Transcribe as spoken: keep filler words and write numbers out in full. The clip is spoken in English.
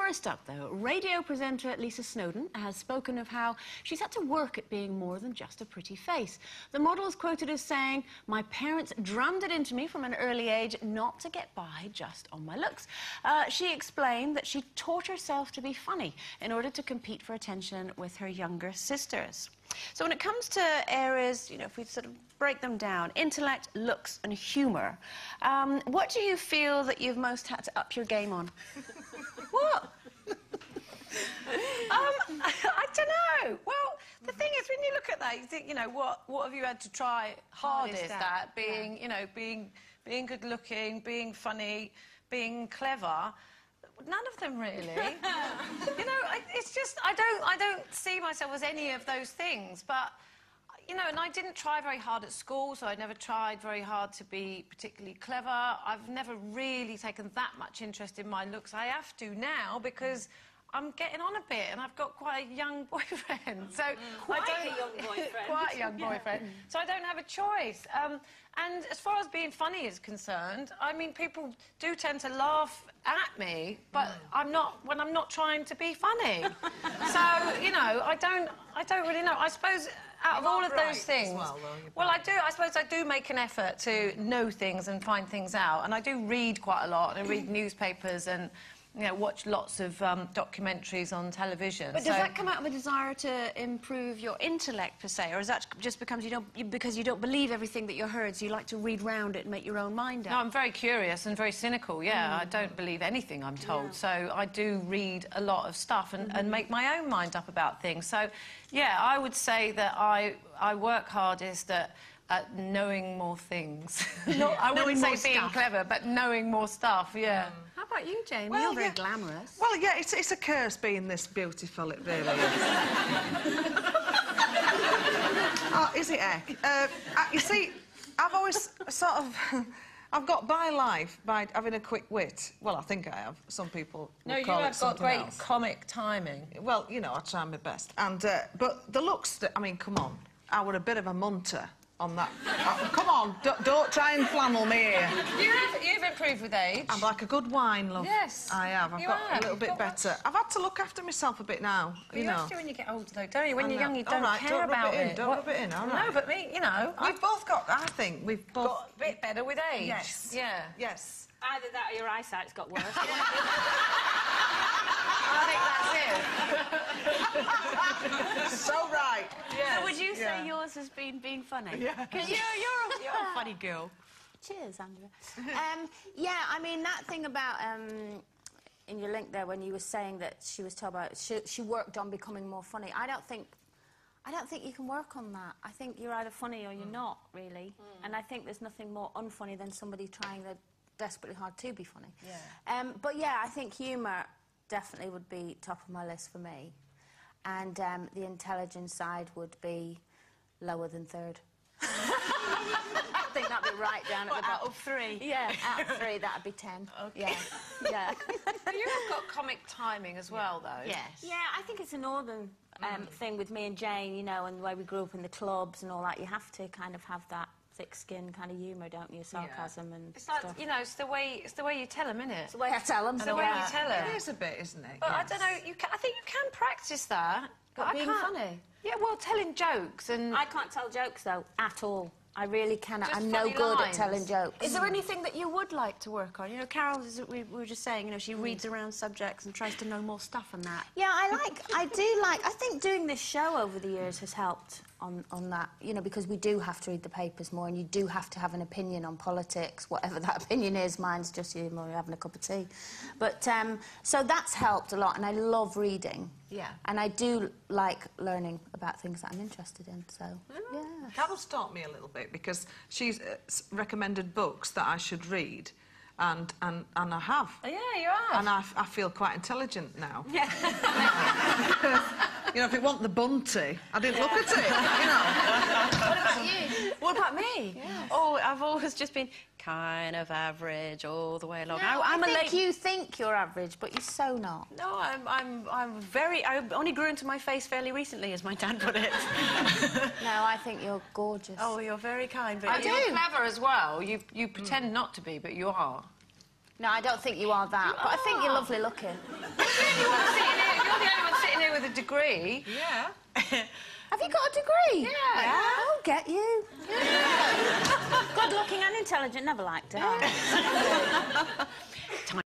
First up, though, radio presenter Lisa Snowdon has spoken of how she's had to work at being more than just a pretty face. The model is quoted as saying, "My parents drummed it into me from an early age not to get by just on my looks." Uh, she explained that she taught herself to be funny in order to compete for attention with her younger sisters. So when it comes to areas, you know, if we sort of break them down, intellect, looks and humour, um, what do you feel that you've most had to up your game on? What? um, I don't know. Well, the thing is, when you look at that, you think, you know, what, what have you had to try hardest at? That? Being, yeah. you know, being, being good-looking, being funny, being clever. None of them, really. You know, I, it's just, I don't, I don't see myself as any of those things, but, you know, and I didn't try very hard at school, so I never tried very hard to be particularly clever. I've never really taken that much interest in my looks. I have to now, because I'm getting on a bit, and I've got quite a young boyfriend, so... Quite I don't, a young boyfriend. Quite a young boyfriend, yeah. So I don't have a choice. Um, and as far as being funny is concerned, I mean, people do tend to laugh at me, but mm. I'm not, when I'm not trying to be funny. So, you know, I don't, I don't really know. I suppose... Out of all of those things, well, well, I do. I suppose I do make an effort to know things and find things out, and I do read quite a lot. And I read newspapers and, you know, watch lots of um, documentaries on television. But so does that come out of a desire to improve your intellect per se, or is that just because you don't you, because you don't believe everything that you're heard, so you like to read round it and make your own mind up? No, I'm very curious and very cynical. Yeah, mm. I don't believe anything I'm told, yeah. So I do read a lot of stuff and, mm-hmm. and make my own mind up about things. So. Yeah, I would say that I, I work hardest at, at knowing more things. Not, I wouldn't say being stuff. clever, but knowing more stuff, yeah. Mm. How about you, Jane? Well, You're very yeah. glamorous. Well, yeah, it's, it's a curse being this beautiful, it really is. Oh, is it, eh? Uh, you see, I've always sort of... I've got by life by having a quick wit. Well, I think I have. Some people no, would call you have it got great else. comic timing. Well, you know, I try my best. And uh, but the looks that I mean, come on, I were a bit of a munter on that. I, come on, don't, don't try and flannel me here. You have, you've improved with age. I'm like a good wine, love. Yes, I have. I've you got have. a little bit better. Much. I've had to look after myself a bit now. You, you know. have to when you get older, though, don't you? When I you're know. young, you don't right, care don't rub about it. In, it. Don't what? rub it in. All right. No, but me, you know, I've, we've both got. I think we've both got a bit better with age. Yes. Yeah. Yes. Either that or your eyesight's got worse. I think that's it. So right. Yes. So would you say yeah. yours has been being funny? Yeah. Because you're, you're, you're a funny girl. Cheers, Andrea. Um, yeah, I mean, that thing about... Um, in your link there, when you were saying that she was told about... She, she worked on becoming more funny. I don't think... I don't think you can work on that. I think you're either funny or you're mm. not, really. Mm. And I think there's nothing more unfunny than somebody trying their desperately hard to be funny. Yeah. Um, but, yeah, I think humour... definitely would be top of my list for me, and um, the intelligence side would be lower than third. I think that'd be right down at what, the bottom. Out of three? Yeah, out of three, that'd be ten. Okay. Yeah, yeah. But you have got comic timing as well, though. Yes. Yeah, I think it's a northern um, mm. thing with me and Jane, you know, and the way we grew up in the clubs and all that. You have to kind of have that thick skin kind of humour, don't you? Sarcasm yeah. and it's like, stuff. You know, it's the way it's the way you tell them, isn't it? It's the way I tell them. It's the way yeah. you tell them. It is a bit, isn't it? But yes. I don't know. You can, I think you can practice that. But I being can't, funny. Yeah, well, telling jokes and I can't tell jokes though at all. I really cannot. Just I'm no good lines. at telling jokes. Is there anything that you would like to work on? You know, Carol, is, we were just saying, you know, she reads around subjects and tries to know more stuff and that. Yeah, I like, I do like, I think doing this show over the years has helped on, on that, you know, because we do have to read the papers more and you do have to have an opinion on politics, whatever that opinion is. Mine's just you know, having a cup of tea. But, um, so that's helped a lot and I love reading. Yeah. And I do like learning about things that I'm interested in, so, yeah. Carol's taught me a little bit because she's uh, recommended books that I should read, and, and, and I have. Oh, yeah, you are. And I, I feel quite intelligent now. Yeah. You know, if it wasn't the bunty, I didn't yeah. look at it, you know. What about you? What about me? Yes. Oh, I've always just been... kind of average all the way along. No, I'm I think you think you're average, but you're so not. No, I'm, I'm, I'm very... I only grew into my face fairly recently, as my dad put it. No, I think you're gorgeous. Oh, you're very kind. But I do. You're clever as well. You, you pretend mm. not to be, but you are. No, I don't think you are that, you but are. I think you're lovely looking. You're the only one sitting here with a degree. Yeah. Have you got a degree? Yeah. yeah. I'll get you. Yeah. Good-looking and intelligent, never liked her. Time